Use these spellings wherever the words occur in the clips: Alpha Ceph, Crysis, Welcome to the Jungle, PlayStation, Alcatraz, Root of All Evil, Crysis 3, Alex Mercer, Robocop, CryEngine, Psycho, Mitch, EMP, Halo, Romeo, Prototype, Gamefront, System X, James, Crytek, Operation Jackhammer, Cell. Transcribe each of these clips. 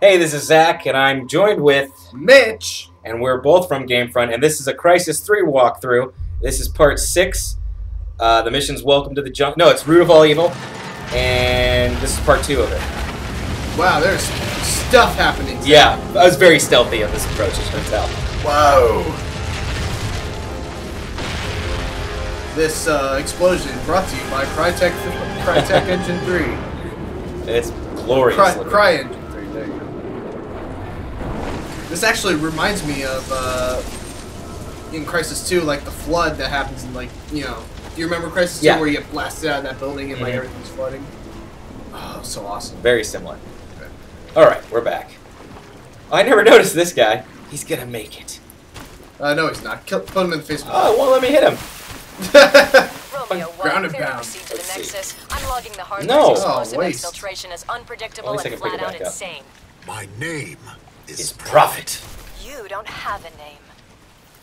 Hey, this is Zach, and I'm joined with Mitch, and we're both from Gamefront, and this is a Crysis 3 walkthrough. This is part 6. The mission's Welcome to the Jungle. No, it's Root of All Evil, and this is part 2 of it. Wow, there's stuff happening. Yeah, I was very stealthy on this approach, as you can tell. Whoa! This explosion brought to you by Crytek Engine 3. It's glorious. CryEngine. This actually reminds me of, in Crysis 2, like, the flood that happens in, like, you know... Do you remember Crysis 2, yeah, where you get blasted out of that building and, like, everything's flooding? Oh, so awesome. Very similar. Okay. Alright, we're back. I never noticed this guy. He's gonna make it. No, he's not. Put him in the face. Oh, it won't let me hit him. Romeo, ground and bound. To the Nexus, unlogging the hardware's explosive exfiltration is unpredictable and flat-out insane. My name... is Prophet. You don't have a name.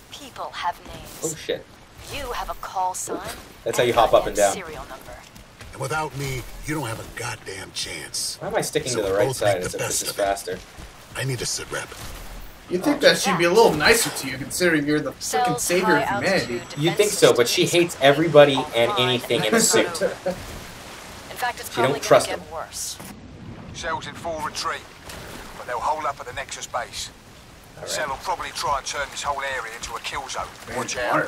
People have names. Oh shit. You have a call sign. That's how you hop up and down. Serial number. And without me, you don't have a goddamn chance. Why am I sticking to the right side as if this is faster? I need a sit rep. You'd think that should be a little nicer to you, considering you're the fucking savior of humanity. You'd think so, but she hates everybody and anything in a suit. In fact, it's probably gonna get worse. Cell's in full retreat. They'll hole up at the Nexus base. Right. Cell will probably try and turn this whole area into a kill zone. Watch out.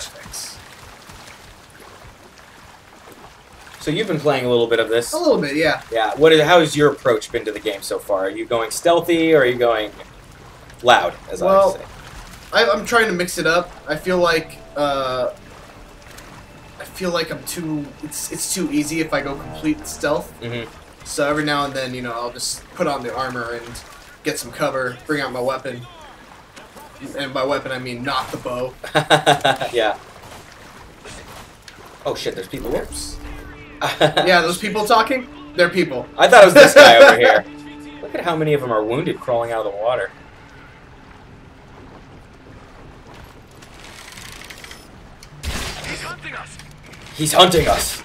So you've been playing a little bit of this. A little bit, yeah. Yeah. What is? How has your approach been to the game so far? Are you going stealthy or are you going loud? As well, I like to say, I'm trying to mix it up. I feel like I'm too. It's too easy if I go complete stealth. Mm-hmm. So every now and then, you know, I'll just put on the armor and get some cover, bring out my weapon. And by weapon I mean not the bow. Yeah. Oh shit, there's people. Whoops. Yeah, those people talking? They're people. I thought it was this guy over here. Look at how many of them are wounded crawling out of the water. He's hunting us! He's hunting us!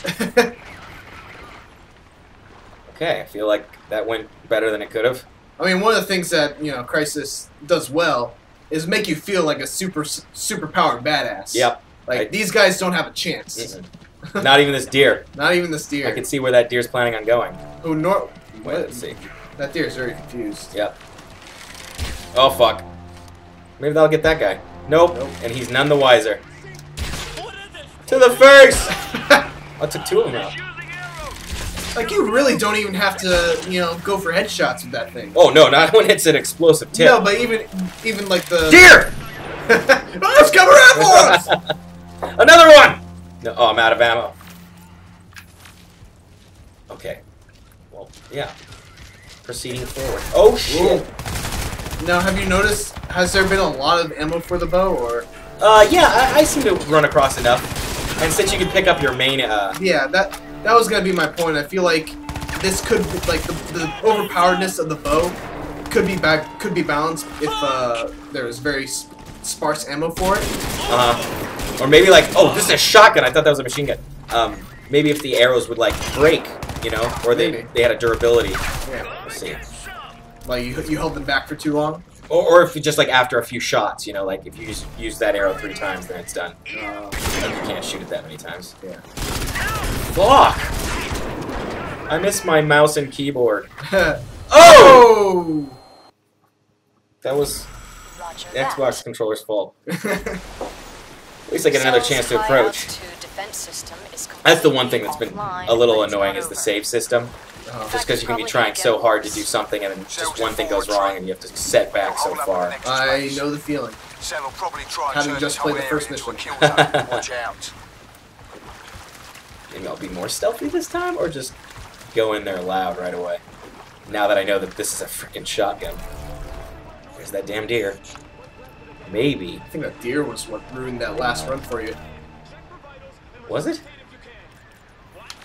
Okay, I feel like that went better than it could have. I mean, one of the things that, you know, Crysis does well is make you feel like a super-powered badass. Yep. Like, these guys don't have a chance. Mm-hmm. Not even this deer. Not even this deer. I can see where that deer's planning on going. Who Wait, let's see. That deer's very confused. Yep. Oh, fuck. Maybe that'll get that guy. Nope. And he's none the wiser. To the first! I took two of them out. Like, you really don't even have to, you know, go for headshots with that thing. Oh, no, not when it's an explosive tip. No, but even like the... Deer! Oh, it's coming around for us! Another one! No, oh, I'm out of ammo. Okay. Well, yeah. Proceeding forward. Oh, shit. Whoa. Now, have you noticed, has there been a lot of ammo for the bow, or...? Yeah, I seem to run across enough. And since you can pick up your main, Yeah, That was gonna be my point. I feel like this could be, like the overpoweredness of the bow could be balanced if there was very sparse ammo for it. Or maybe like, oh, this is a shotgun. I thought that was a machine gun. Maybe if the arrows would like break, you know, or they had a durability. Yeah. Let's see. Like you held them back for too long. Or if you just like after a few shots, you know, like if you just use that arrow 3 times, then it's done. Like you can't shoot it that many times. Yeah. Fuck! I miss my mouse and keyboard. Oh! That was Xbox controller's fault. At least I get another chance to approach. That's the one thing that's been a little annoying is the save system. Just because you can be trying so hard to do something and then just one thing goes wrong and you have to set back so far. I know the feeling. Having just played the first mission. Watch out. Maybe I'll be more stealthy this time, or just go in there loud right away. Now that I know that this is a freaking shotgun. There's that damn deer. Maybe. I think that deer was what ruined that last run for you. Was it?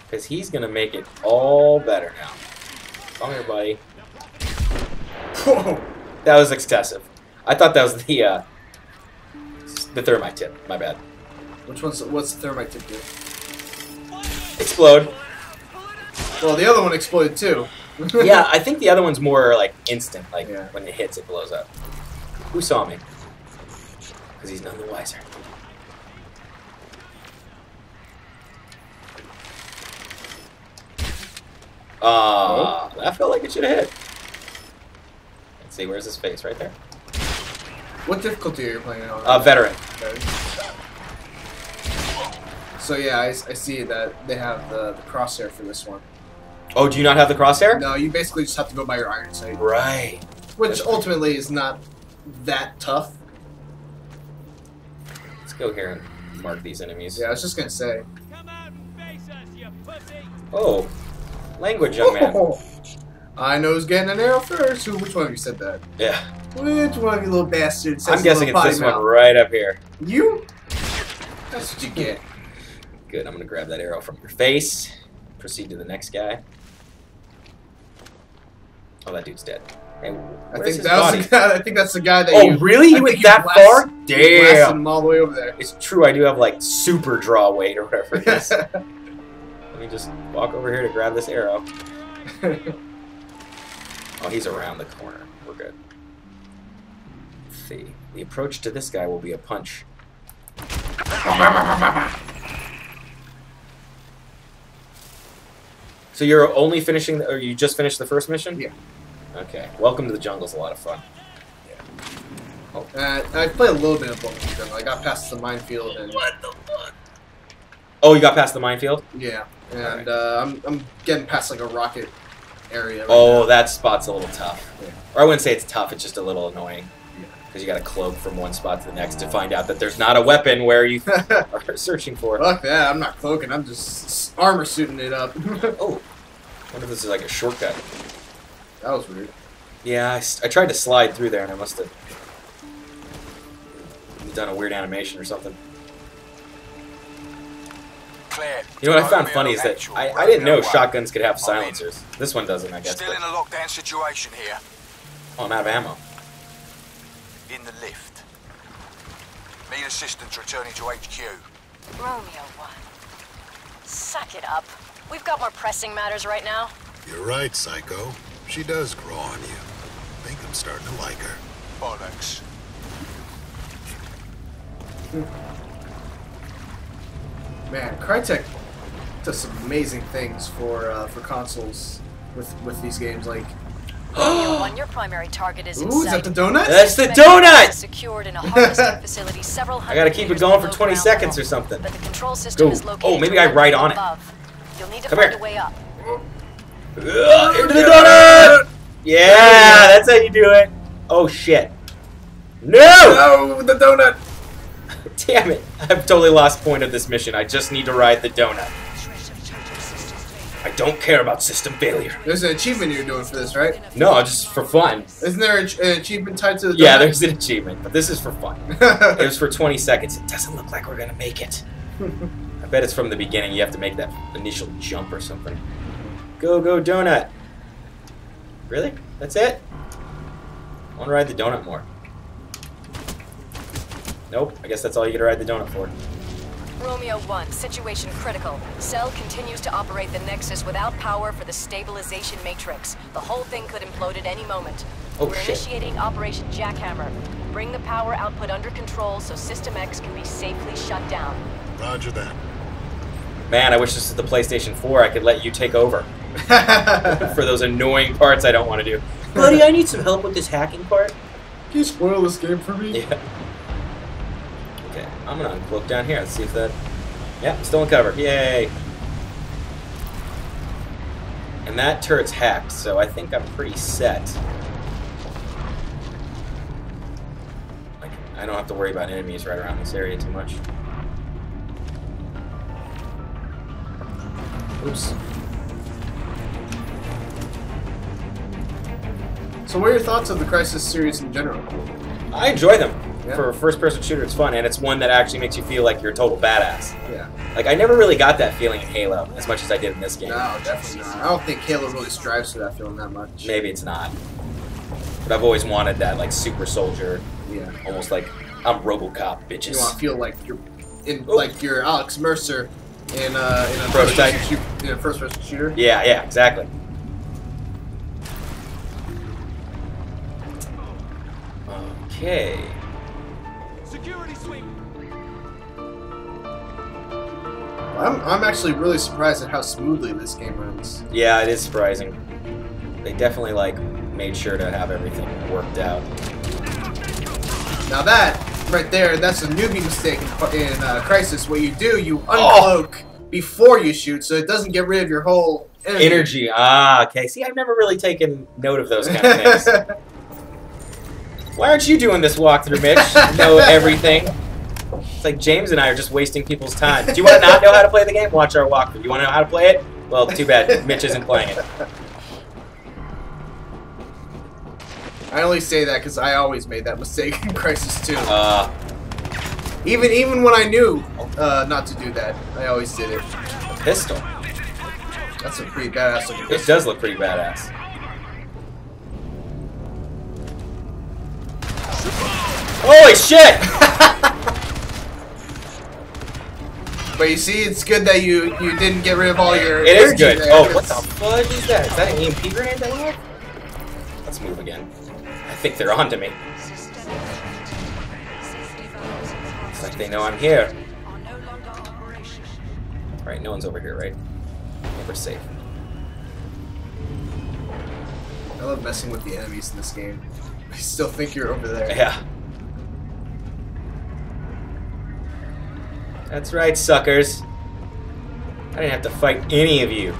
Because he's going to make it all better now. Come here, buddy. Whoa! That was excessive. I thought that was the thermite tip. My bad. What's the thermite tip do? Explode. Well, the other one exploded too. Yeah, I think the other one's more like instant. Like when it hits, it blows up. Who saw me? Because he's none the wiser. Oh, that felt like it should have hit. Let's see, where's his face? Right there. What difficulty are you playing on? Veteran. So yeah, I see that they have the crosshair for this one. Oh, do you not have the crosshair? No, you basically just have to go by your iron sight. Right. Which ultimately is not that tough. Let's go here and mark these enemies. Yeah, I was just gonna say. Come out and face us, you pussy. Oh. Language, young man. Oh, I know who's getting an arrow first. Who? Which one of you said that? Yeah. Which one of you little bastards said that? I'm guessing it's this one right up here. You? That's what you get. Good. I'm going to grab that arrow from your face. Proceed to the next guy. Oh, that dude's dead. Hey, I think that's the guy that you... Oh, really? You went that far? Damn. You blasted him all the way over there. It's true. I do have, like, super draw weight or whatever it is. Let me just walk over here to grab this arrow. Oh, he's around the corner. We're good. Let's see. The approach to this guy will be a punch. So you're only finishing, or you just finished the first mission? Yeah. Okay. Welcome to the Jungle's a lot of fun. Yeah. Oh. I played a little bit of Welcome to the Jungle. I got past the minefield and... What the fuck? Oh, you got past the minefield? Yeah. And I'm getting past like a rocket area. Right now. That spot's a little tough. Yeah. Or I wouldn't say it's tough, it's just a little annoying. Because you got to cloak from one spot to the next to find out that there's not a weapon where you are searching for. Fuck that, I'm not cloaking, I'm just armor suiting it up. Oh, I wonder if this is like a shortcut. That was weird. Yeah, I tried to slide through there and I must have done a weird animation or something. You know what I found funny is that I didn't know shotguns could have silencers. This one doesn't, I guess. Still in a lockdown situation here. Oh, I'm out of ammo. In the lift. Need assistance returning to HQ. Romeo 1. Suck it up. We've got more pressing matters right now. You're right, Psycho. She does grow on you. I think I'm starting to like her. Bollocks. Man, Crytek does some amazing things for consoles with these games. Like, your primary target is inside. Is that the donut? That's the donut. Secured in a harvesting facility several hundred. I gotta keep it going for 20 seconds or something. But the control system is located maybe I ride on above. It. You'll need to find a way up. Into the donut! Yeah, that's how you do it. Oh shit! No! No, the donut. Damn it! I've totally lost point of this mission. I just need to ride the donut. I don't care about system failure. There's an achievement you're doing for this, right? No, just for fun. Isn't there an achievement tied to the donut? Yeah, there's an achievement, but this is for fun. It was for 20 seconds. It doesn't look like we're gonna make it. I bet it's from the beginning. You have to make that initial jump or something. Go, go, donut. Really? That's it? I want to ride the donut more. Nope, I guess that's all you get to ride the donut for. Romeo 1, situation critical. Cell continues to operate the Nexus without power for the stabilization matrix. The whole thing could implode at any moment. Oh, shit. We're initiating Operation Jackhammer. Bring the power output under control so System X can be safely shut down. Roger that. Man, I wish this was the PlayStation 4. I could let you take over. For those annoying parts I don't want to do. Buddy, I need some help with this hacking part. Can you spoil this game for me? Yeah. I'm gonna uncloak down here. Let's see if that. Yeah, still in cover. Yay! And that turret's hacked, so I think I'm pretty set. Like, I don't have to worry about enemies right around this area too much. Oops. So, what are your thoughts on the Crysis series in general? I enjoy them. Yeah. For a first-person shooter, it's fun, and it's one that actually makes you feel like you're a total badass. Yeah. Like, I never really got that feeling in Halo as much as I did in this game. No, definitely not. I don't think Halo really strives for that feeling that much. Maybe it's not. But I've always wanted that, like, super soldier. Yeah. Almost like, I'm Robocop, bitches. You want to feel like you're, like you're Alex Mercer in a Prototype. First-person shooter. Yeah, yeah, exactly. Okay. Security sweep. I'm actually really surprised at how smoothly this game runs. Yeah, it is surprising. They definitely like made sure to have everything worked out. Now that right there, that's a newbie mistake in Crysis. What you do, you uncloak before you shoot, so it doesn't get rid of your whole energy. Ah, okay. See, I've never really taken note of those kind of things. Why aren't you doing this walkthrough, Mitch? Know everything. It's like James and I are just wasting people's time. Do you want to not know how to play the game? Watch our walkthrough. You want to know how to play it? Well, too bad. Mitch isn't playing it. I only say that because I always made that mistake in Crysis 2. Even when I knew not to do that, I always did it. Pistol. That's a pretty badass looking pistol. It does look pretty badass. Holy shit! But you see, it's good that you didn't get rid of all your. It is good. There. Oh, what the fudge is that? Is that an EMP grenade that I have? Let's move again. I think they're onto me. It's like they know I'm here. Alright, no one's over here, right? We're safe. I love messing with the enemies in this game. I still think you're over there. Yeah. That's right, suckers. I didn't have to fight any of you.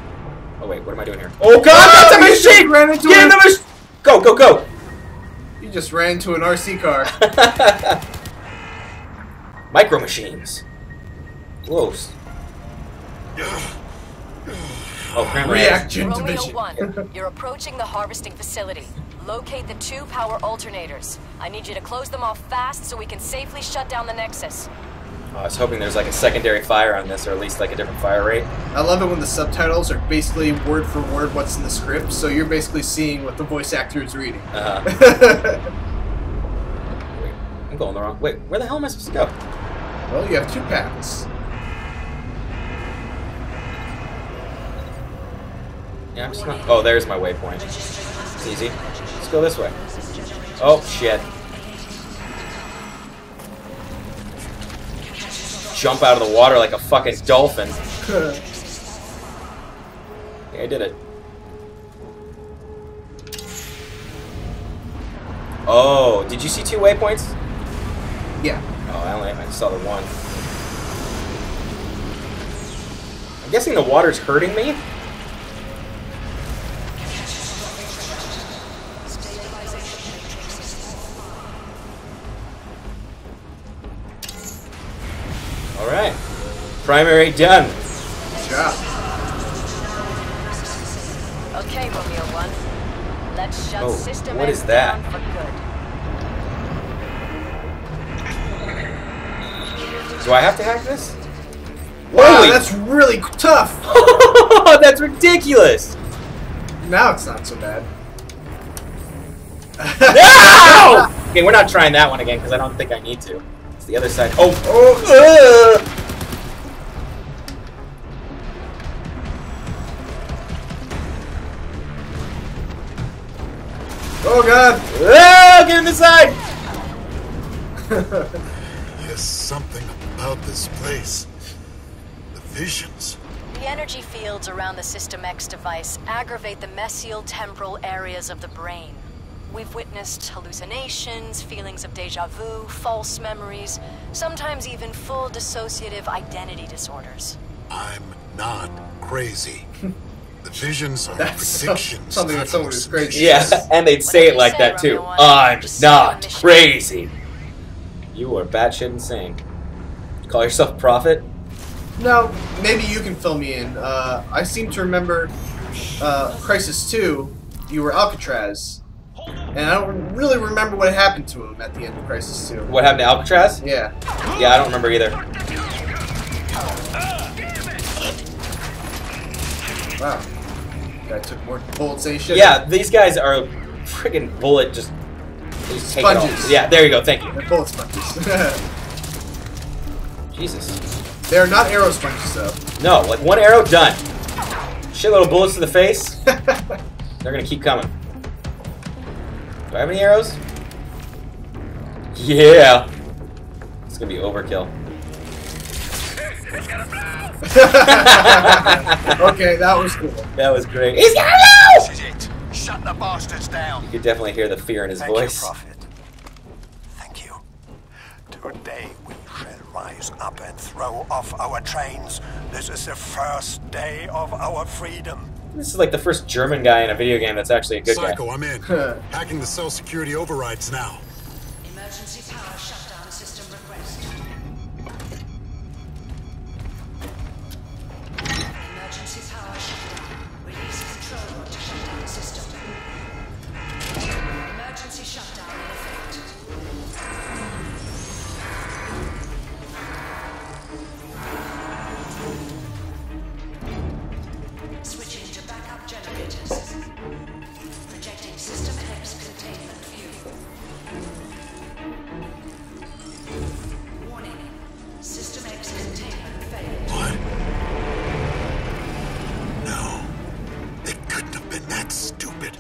Oh wait, what am I doing here? Oh god, that's a machine! Ran into Get in the machine! Go, go, go! You just ran into an RC car. Micro machines. Close. Oh, crap. Reaction division. Romeo 1, you're approaching the harvesting facility. Locate the two power alternators. I need you to close them off fast so we can safely shut down the Nexus. I was hoping there's like a secondary fire on this, or at least like a different fire rate. I love it when the subtitles are basically word for word what's in the script, so you're basically seeing what the voice actor is reading. Wait, I'm going the wrong way. Where the hell am I supposed to go? Well, you have two paths. Yeah, I'm just not. Oh, there's my waypoint. It's easy. Let's go this way. Oh shit. Jump out of the water like a fucking dolphin. Yeah, I did it. Oh, did you see two waypoints? Yeah. Oh, I saw the one. I'm guessing the water's hurting me? Alright. Primary done. Good job. Okay, Romeo 1. Let's shut System X. What is that? For good. Do I have to hack this? Wow, that's really tough! That's ridiculous! Now it's not so bad. No! Okay, we're not trying that one again because I don't think I need to. The other side. Oh! Oh! Oh god! Oh, get in the side! There's something about this place. The visions. The energy fields around the System X device aggravate the mesial temporal areas of the brain. We've witnessed hallucinations, feelings of deja vu, false memories, sometimes even full dissociative identity disorders. I'm not crazy. The visions are predictions. Something that someone is crazy. Yeah, and they'd say it like that too. I'm not crazy. You are batshit insane. You call yourself a prophet? No, maybe you can fill me in. I seem to remember Crysis 2, you were Alcatraz. And I don't really remember what happened to him at the end of Crysis 2. What happened to Alcatraz? Yeah. Yeah, I don't remember either. Wow. Guy took more bullets than he should. Yeah, these guys are friggin' bullet just sponges. Yeah, there you go, thank you. They're bullet sponges. Jesus. They're not arrow sponges, though. No, like one arrow, done. Shitload of bullets to the face. They're gonna keep coming. Do I have any arrows? Yeah! It's gonna be overkill. Okay, that was cool. That was great. He's gonna blow! This is it. Shut the bastards down. You could definitely hear the fear in his voice. You, Prophet. Thank you. Today we shall rise up and throw off our chains. This is the first day of our freedom. This is like the first German guy in a video game that's actually a good guy. Psycho, I'm in. Hacking the cell security overrides now. Emergency power shutdown system request. Emergency power shutdown. Release control to shutdown system. Emergency shutdown in effect. Switching to backup generators. Projecting System X containment view. System X containment failed. What? No. It couldn't have been that stupid.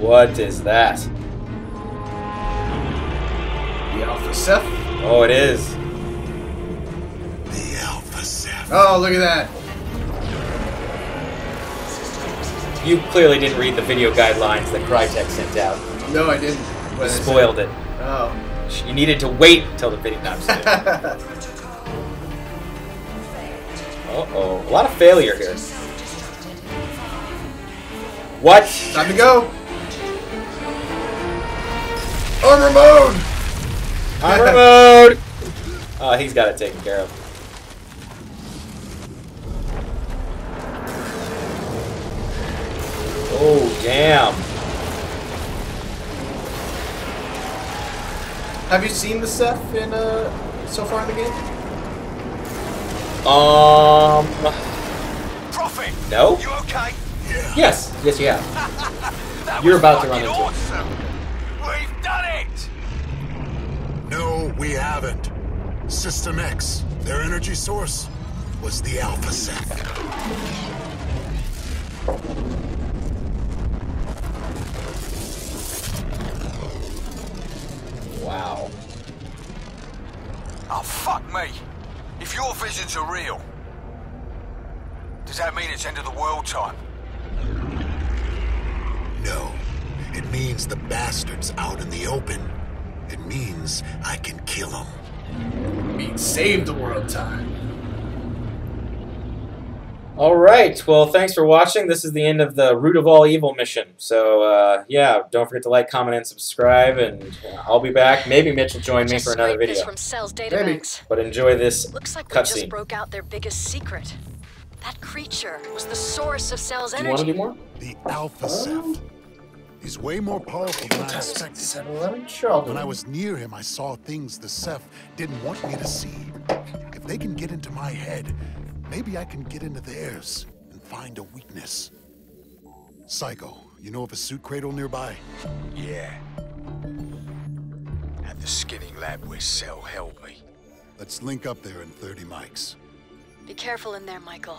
What is that? The Alpha Ceph? Oh, it is. The Alpha Ceph. Oh, look at that. You clearly didn't read the video guidelines that Crytek sent out. No, I didn't. You spoiled it. Oh. You needed to wait till the video. Uh-oh. A lot of failure here. What? Time to go! Armor mode! Armor mode! Oh, he's got it taken care of. Oh, damn. Have you seen the Ceph in so far in the game? Prophet. No. You okay? Yeah. Yes. Yes, you have. You're about to run into awesome. It. We've done it. No, we haven't. System X, their energy source, was the Alpha Ceph. Wow. Oh, fuck me. If your visions are real, does that mean it's end of the world time? No. It means the bastard's out in the open. It means I can kill him. It means save the world time. Alright, well, thanks for watching. This is the end of the Root of All Evil mission. So, yeah, don't forget to like, comment, and subscribe, and I'll be back. Maybe Mitch will join me for another video. From Cell's databanks. But enjoy this looks like cutscene. We just broke out their biggest secret. That creature was the source of Cell's energy. Do you want to do more? The Alpha Ceph is way more powerful than I expected. When I was near him, I saw things the Ceph didn't want me to see. If they can get into my head, maybe I can get into theirs and find a weakness. Psycho, you know of a suit cradle nearby? Yeah. At the skinning lab where Cell held me. Let's link up there in 30 mics. Be careful in there, Michael.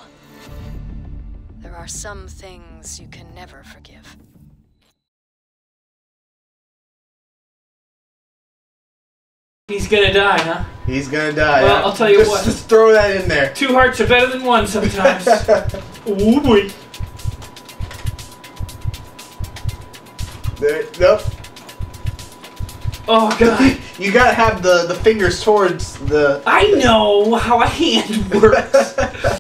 There are some things you can never forgive. He's gonna die, huh? He's gonna die. Well, yeah. I'll tell you what. Just throw that in there. Two hearts are better than one sometimes. Ooh boy. There, nope. Oh god. You gotta have the fingers towards the... I know how a hand works.